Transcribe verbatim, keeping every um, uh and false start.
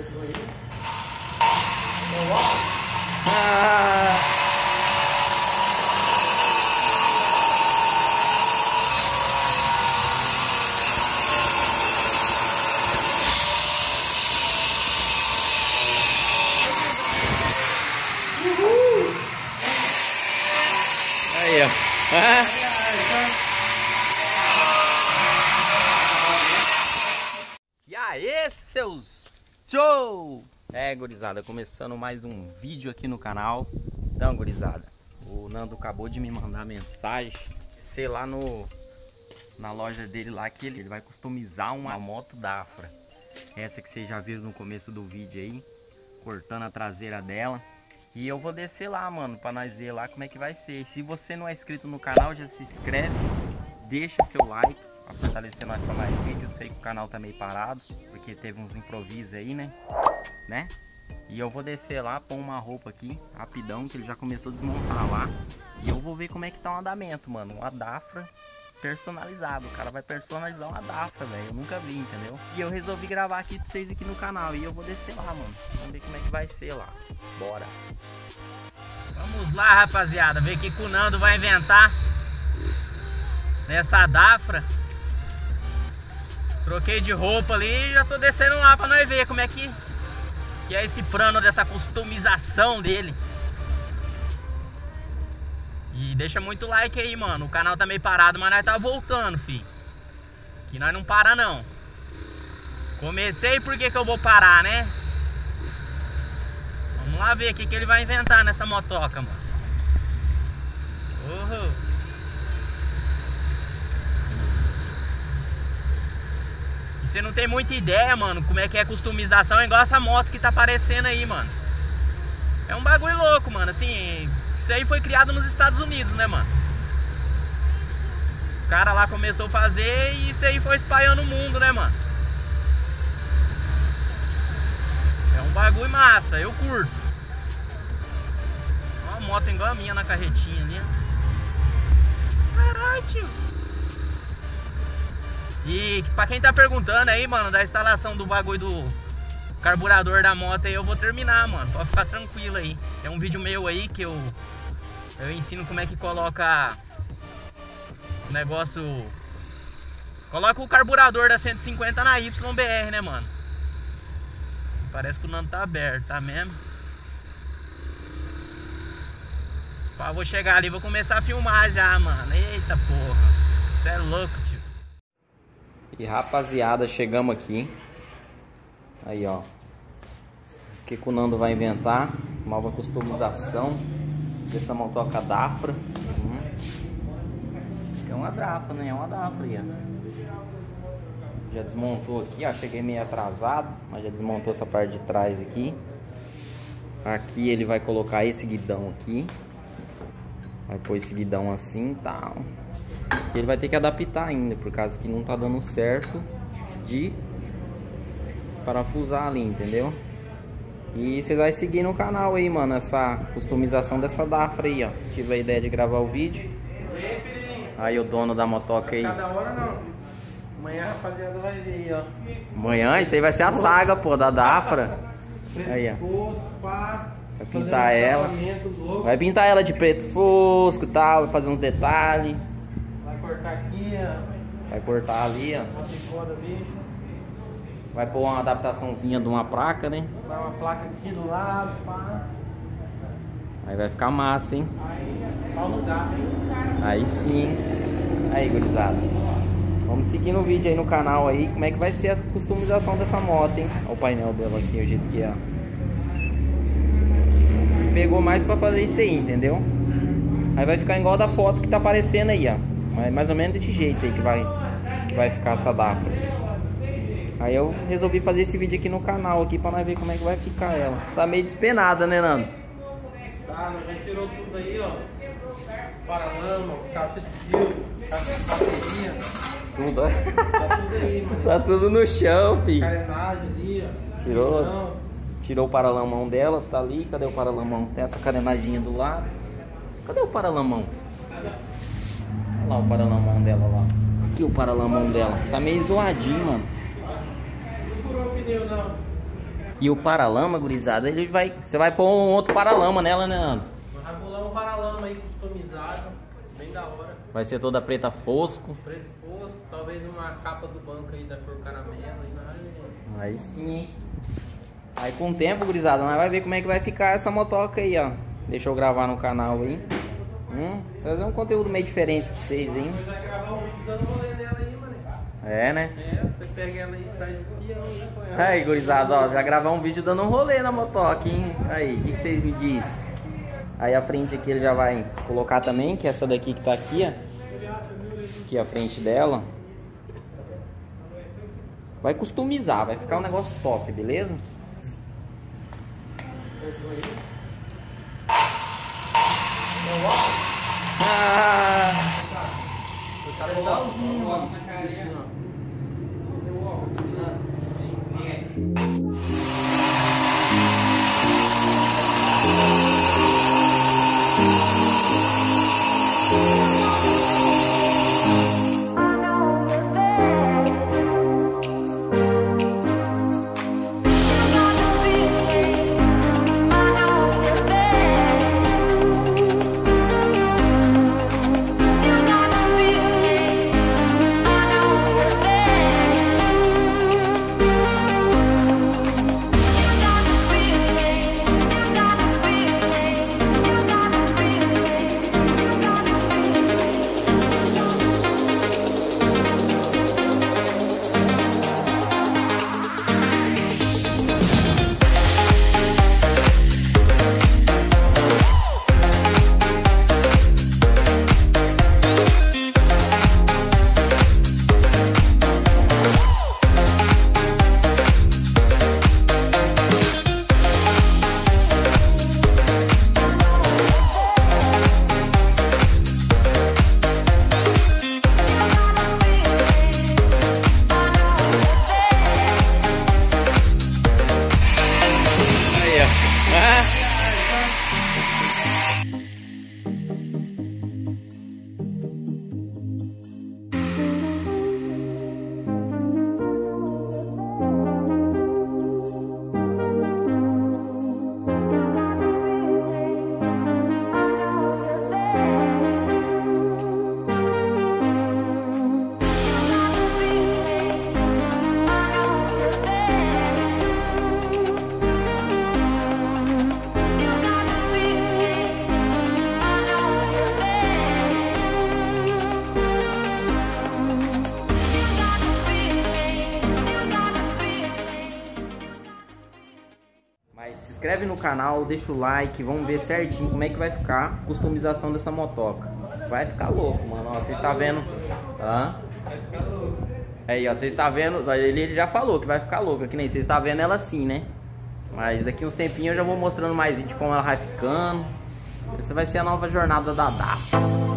apertou aí. Então, ó. Ah. Uhul. Aí, ó. Ah. Aê, seus show! É, gurizada, começando mais um vídeo aqui no canal. Então, gurizada, o Nando acabou de me mandar mensagem, sei lá, no, na loja dele lá, que ele, ele vai customizar uma moto Dafra. Essa que vocês já viram no começo do vídeo aí, cortando a traseira dela. E eu vou descer lá, mano, pra nós ver lá como é que vai ser. Se você não é inscrito no canal, já se inscreve, deixa seu like, fortalecer nós para mais vídeos. Sei que o canal tá meio parado, porque teve uns improvisos aí, né? né? E eu vou descer lá, pôr uma roupa aqui, rapidão, que ele já começou a desmontar lá. E eu vou ver como é que tá o andamento, mano. Uma Dafra personalizada. O cara vai personalizar uma Dafra, velho. Eu nunca vi, entendeu? E eu resolvi gravar aqui pra vocês aqui no canal. E eu vou descer lá, mano. Vamos ver como é que vai ser lá. Bora! Vamos lá, rapaziada. Ver o que o Nando vai inventar nessa Dafra. Troquei de roupa ali e já tô descendo lá pra nós ver como é que, que é esse plano dessa customização dele. E deixa muito like aí, mano. O canal tá meio parado, mas nós tá voltando, fi. Que nós não para, não. Comecei, por que que eu vou parar, né? Vamos lá ver o que que ele vai inventar nessa motoca, mano. Uhul. Você não tem muita ideia, mano, como é que é a customização, igual essa moto que tá aparecendo aí, mano. É um bagulho louco, mano, assim, isso aí foi criado nos Estados Unidos, né, mano? Os caras lá começou a fazer e isso aí foi espalhando o mundo, né, mano? É um bagulho massa, eu curto. Uma moto igual a minha na carretinha ali, ó. Caralho, tio. E pra quem tá perguntando aí, mano, da instalação do bagulho do carburador da moto aí, eu vou terminar, mano. Pode ficar tranquilo aí. Tem um vídeo meu aí que eu, eu ensino como é que coloca o negócio... Coloca o carburador da cento e cinquenta na Y B R, né, mano? Parece que o Nando tá aberto, tá mesmo? Pá, vou chegar ali, vou começar a filmar já, mano. Eita porra, isso é louco, tio. E rapaziada, chegamos aqui. Aí, ó, o que o Nando vai inventar. Nova customização dessa motoca Dafra. Hum. É uma Dafra, né? É uma Dafra aí, ó. Já desmontou aqui, ó. Cheguei meio atrasado, mas já desmontou essa parte de trás aqui. Aqui ele vai colocar esse guidão aqui. Vai pôr esse guidão assim e tal. Que ele vai ter que adaptar ainda, por causa que não tá dando certo de parafusar ali, entendeu? E você vai seguir no canal aí, mano, essa customização dessa Dafra aí, ó. Tive a ideia de gravar o vídeo. Aí o dono da motoca aí. Cada hora não. Amanhã a rapaziada vai ver, ó. Amanhã isso aí vai ser a saga, pô, da Dafra. Aí, ó. Vai pintar ela. Vai pintar ela de preto fosco e tal, vai fazer uns detalhes. Cortar aqui, ó. Vai cortar ali, ó. Vai pôr uma adaptaçãozinha de uma placa, né? Vai uma placa aqui do lado, pá. Aí vai ficar massa, hein? Aí, pau no gato, hein? Aí sim. Aí, gurizada. Vamos seguir no vídeo aí no canal aí, como é que vai ser a customização dessa moto, hein? Olha o painel dela aqui, o jeito que é. Pegou mais pra fazer isso aí, entendeu? Aí vai ficar igual da foto que tá aparecendo aí, ó. Mas mais ou menos desse jeito aí que vai, que vai ficar essa Dafra. Aí eu resolvi fazer esse vídeo aqui no canal aqui pra nós ver como é que vai ficar ela. Tá meio despenada, né, Nando? Tá, nós já tirou tudo aí, ó. Paralama, caixa de fio, caixa de bateria. Tudo. Tá tudo aí, mano. Tá tudo no chão, filho. Carenagem ali, ó. Tirou, tirou o paralamão dela, tá ali. Cadê o paralamão? Tem essa carenaginha do lado. Cadê o paralamão? Lá o paralamão dela lá. Aqui o paralamão dela. Tá meio zoadinho, mano. Não furou o pneu, não. E o paralama, gurizada, ele vai... Você vai pôr um outro paralama nela, né, Nando? Vai rolar um paralama aí customizado, bem da hora. Vai ser toda preta fosco. Preto fosco, talvez uma capa do banco aí da cor caramelo. Aí sim. Aí com o tempo, gurizada, nós vai ver como é que vai ficar essa motoca aí, ó. Deixa eu gravar no canal aí. Hum, trazer um conteúdo meio diferente pra vocês, hein? Você vai gravar um vídeo dando rolê dela aí, mano. É, né? É, você pega ela e sai do pião, né? Aí, gurizada, ó, já gravar um vídeo dando um rolê na motoca, hein? Aí, o que, que vocês me dizem? Aí a frente aqui ele já vai colocar também, que é essa daqui que tá aqui, ó. Aqui a frente dela. Vai customizar, vai ficar um negócio top, beleza? Ah! O cara é igualzinho, ó, na carinha, ó. Se inscreve no canal, deixa o like, vamos ver certinho como é que vai ficar a customização dessa motoca. Vai ficar louco, mano. Ó, vocês estão vendo. Hã? Vai ficar louco. Aí, ó, vocês estão vendo. Ele, ele já falou que vai ficar louco, que nem vocês estão vendo ela assim, né? Mas daqui uns tempinhos eu já vou mostrando mais vídeo como ela vai ficando. Essa vai ser a nova jornada da Dafra.